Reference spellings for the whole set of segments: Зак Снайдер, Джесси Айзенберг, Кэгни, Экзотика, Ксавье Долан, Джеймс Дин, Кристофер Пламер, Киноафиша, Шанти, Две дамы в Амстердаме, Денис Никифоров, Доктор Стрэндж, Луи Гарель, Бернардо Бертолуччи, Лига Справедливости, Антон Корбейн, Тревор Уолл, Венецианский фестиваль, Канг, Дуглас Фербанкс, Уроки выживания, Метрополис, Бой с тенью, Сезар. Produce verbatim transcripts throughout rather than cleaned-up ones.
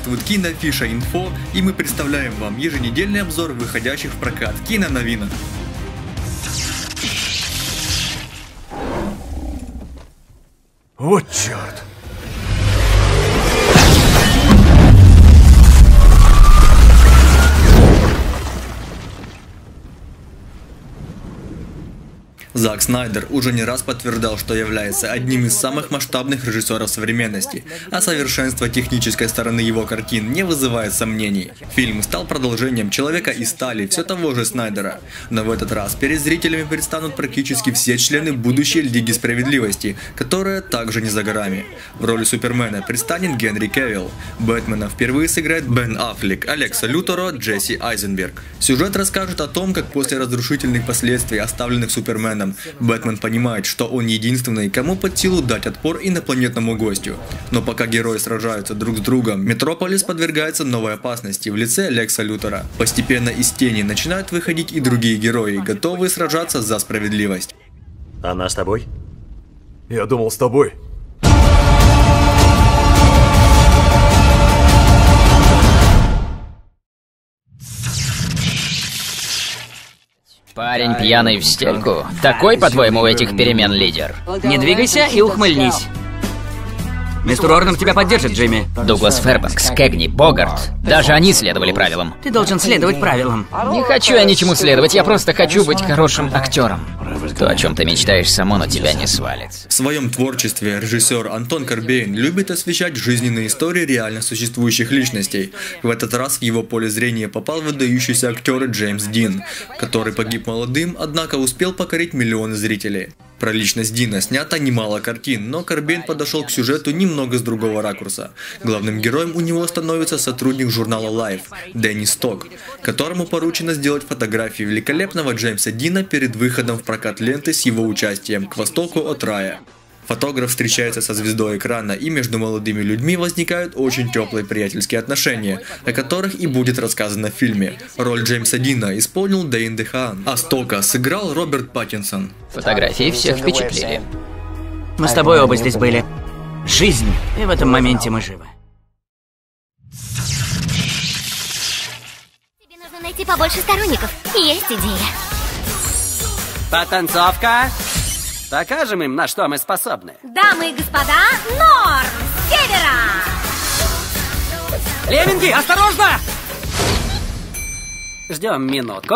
приветствует Киноафиша Инфо, и мы представляем вам еженедельный обзор выходящих в прокат киноновинок. Вот черт! Зак Снайдер уже не раз подтверждал, что является одним из самых масштабных режиссеров современности, а совершенство технической стороны его картин не вызывает сомнений. Фильм стал продолжением «Человека и Стали» все того же Снайдера, но в этот раз перед зрителями предстанут практически все члены будущей Лиги Справедливости, которая также не за горами. В роли Супермена предстанет Генри Кевилл, Бэтмена впервые сыграет Бен Аффлек, Алекса Лютеро, Джесси Айзенберг. Сюжет расскажет о том, как после разрушительных последствий, оставленных Суперменом, Бэтмен понимает, что он единственный, кому под силу дать отпор инопланетному гостю. Но пока герои сражаются друг с другом, Метрополис подвергается новой опасности в лице Лекса Лютера. Постепенно из тени начинают выходить и другие герои, готовые сражаться за справедливость. Она с тобой? Я думал, с тобой. Парень пьяный в стельку. Такой, по-твоему, у этих перемен лидер? Не двигайся и ухмыльнись. Мистер Уорнам тебя поддержит, Джимми. Дуглас Фербанкс, Кэгни, Богарт. Даже они следовали правилам. Ты должен следовать правилам. Не хочу я ничему следовать, я просто хочу быть хорошим актером. То, о чем ты мечтаешь, само на тебя не свалит. В своем творчестве режиссер Антон Корбейн любит освещать жизненные истории реально существующих личностей. В этот раз в его поле зрения попал выдающийся актер Джеймс Дин, который погиб молодым, однако успел покорить миллионы зрителей. Про личность Дина снято немало картин, но Корбейн подошел к сюжету немного с другого ракурса. Главным героем у него становится сотрудник журнала Life Деннис Сток, которому поручено сделать фотографии великолепного Джеймса Дина перед выходом в прокат ленты с его участием «К востоку от рая». Фотограф встречается со звездой экрана, и между молодыми людьми возникают очень теплые приятельские отношения, о которых и будет рассказано в фильме. Роль Джеймса Дина исполнил Дэйн De Хаан, а Стока сыграл Роберт Паттинсон. Фотографии всех впечатлили. Мы с тобой оба здесь были. Жизнь, и в этом моменте мы живы. Тебе нужно найти побольше сторонников. Есть идея. Потанцовка. Докажем им, на что мы способны. Дамы и господа, Норм с севера! Лемминги, осторожно! Ждем минутку.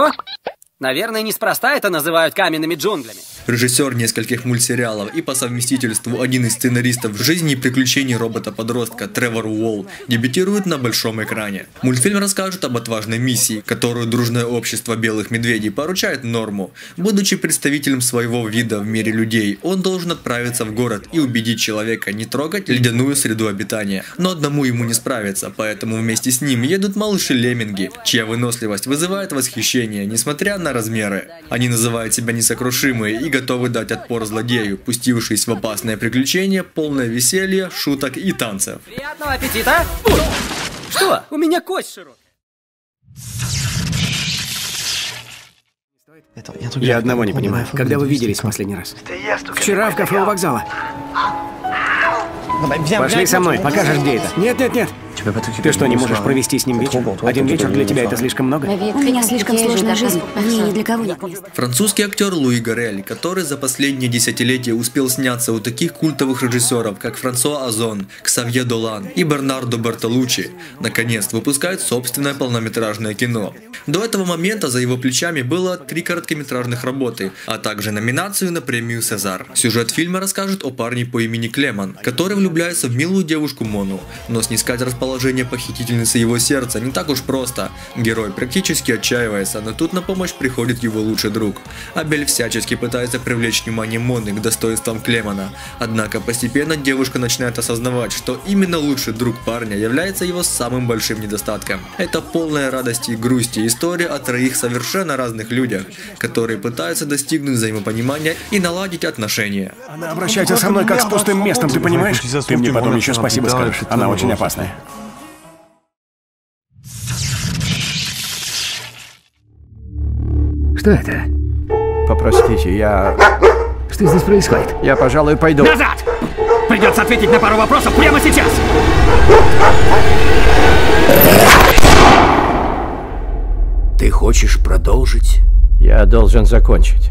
Наверное, неспроста это называют каменными джунглями. Режиссер нескольких мультсериалов и по совместительству один из сценаристов «Жизни и приключений робота-подростка» Тревор Уолл дебютирует на большом экране. Мультфильм расскажет об отважной миссии, которую дружное общество белых медведей поручает Норму. Будучи представителем своего вида в мире людей, он должен отправиться в город и убедить человека не трогать ледяную среду обитания. Но одному ему не справиться, поэтому вместе с ним едут малыши-лемминги, чья выносливость вызывает восхищение, несмотря на размеры. Они называют себя несокрушимые и готовы дать отпор злодею, пустившись в опасное приключение, полное веселья, шуток и танцев. Приятного аппетита! Ой! Что? У меня кость широкая. Я одного не понимаю. Когда вы виделись в последний раз? Вчера в кафе у вокзала. Пошли со мной, покажешь, где это. Нет, нет, нет. Ты что, не можешь провести с ним вечер? Один вечер для тебя это слишком много? У меня слишком сложная жизнь, мне ни для кого нет места. Французский актер Луи Гарель, который за последние десятилетия успел сняться у таких культовых режиссеров, как Франсуа Озон, Ксавье Долан и Бернардо Бертолуччи, наконец выпускает собственное полнометражное кино. До этого момента за его плечами было три короткометражных работы, а также номинацию на премию «Сезар». Сюжет фильма расскажет о парне по имени Клеман, который влюбляется в милую девушку Мону, но снискать расположение похитительницы его сердца не так уж просто. Герой практически отчаивается, но тут на помощь приходит его лучший друг. Абель всячески пытается привлечь внимание Моны к достоинствам Клемана, однако постепенно девушка начинает осознавать, что именно лучший друг парня является его самым большим недостатком. Это полная радости и грусти история о троих совершенно разных людях, которые пытаются достигнуть взаимопонимания и наладить отношения. Она обращается со мной как с пустым местом, ты понимаешь? Ты мне потом еще спасибо скажешь, она очень опасная. Что это? Попросите, я... Что здесь происходит? Я, пожалуй, пойду. Назад! придется ответить на пару вопросов прямо сейчас! Ты хочешь продолжить? Я должен закончить.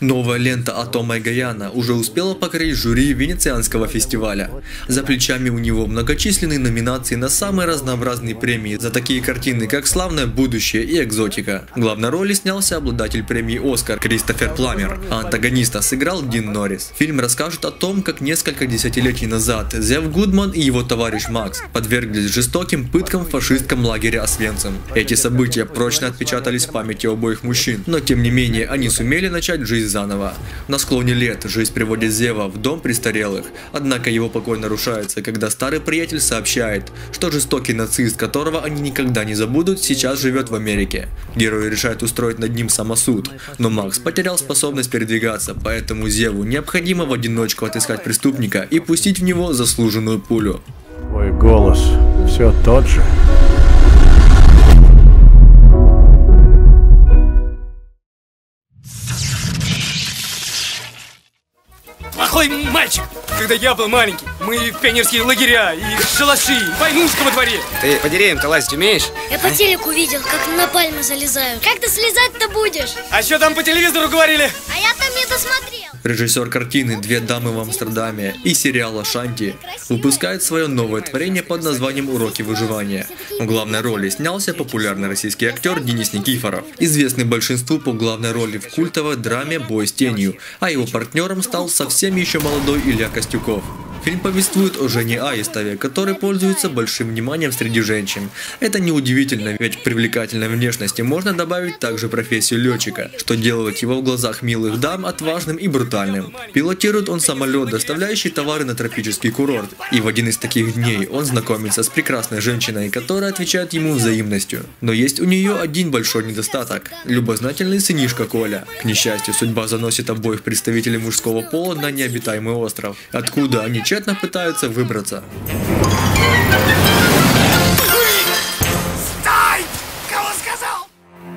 Новая лента Атома и Гаяна уже успела покорить жюри Венецианского фестиваля. За плечами у него многочисленные номинации на самые разнообразные премии за такие картины, как «Славное будущее» и «Экзотика». В главной роли снялся обладатель премии «Оскар» Кристофер Пламер, а антагониста сыграл Дин Норрис. Фильм расскажет о том, как несколько десятилетий назад Зев Гудман и его товарищ Макс подверглись жестоким пыткам в фашистском лагере Освенцим. Эти события прочно отпечатались в памяти обоих мужчин, но тем не менее они сумели начать жизнь заново. На склоне лет жизнь приводит Зева в дом престарелых, однако его покой нарушается, когда старый приятель сообщает, что жестокий нацист, которого они никогда не забудут, сейчас живет в Америке. Герои решают устроить над ним самосуд, но Макс потерял способность передвигаться, поэтому Зеву необходимо в одиночку отыскать преступника и пустить в него заслуженную пулю. Твой голос все тот же. Плохой мальчик! Когда я был маленький, мы в пионерские лагеря, и шалаши, и войнушка во дворе. Ты по деревьям-то лазить умеешь? Я по телеку видел, как на пальмы залезают. Как ты слезать-то будешь? А что там по телевизору говорили? А я там не досмотрел. Режиссер картины «Две дамы в Амстердаме» и сериала «Шанти» выпускает свое новое творение под названием «Уроки выживания». В главной роли снялся популярный российский актер Денис Никифоров, известный большинству по главной роли в культовой драме «Бой с тенью», а его партнером стал совсем еще молодой Илья Костюков. Фильм повествует о Жене Аистове, который пользуется большим вниманием среди женщин. Это неудивительно, ведь к привлекательной внешности можно добавить также профессию летчика, что делает его в глазах милых дам отважным и брутальным. Пилотирует он самолет, доставляющий товары на тропический курорт, и в один из таких дней он знакомится с прекрасной женщиной, которая отвечает ему взаимностью. Но есть у нее один большой недостаток – любознательный сынишка Коля. К несчастью, судьба заносит обоих представителей мужского пола на необитаемый остров, откуда они часто пытаются выбраться. Стой! Кого сказал?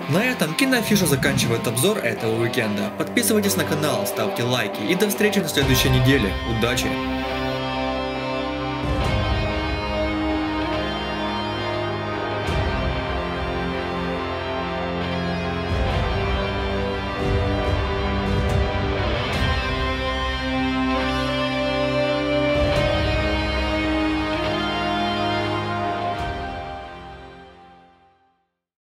На этом Киноафиша заканчивает обзор этого уикенда. Подписывайтесь на канал, ставьте лайки и до встречи на следующей неделе. Удачи!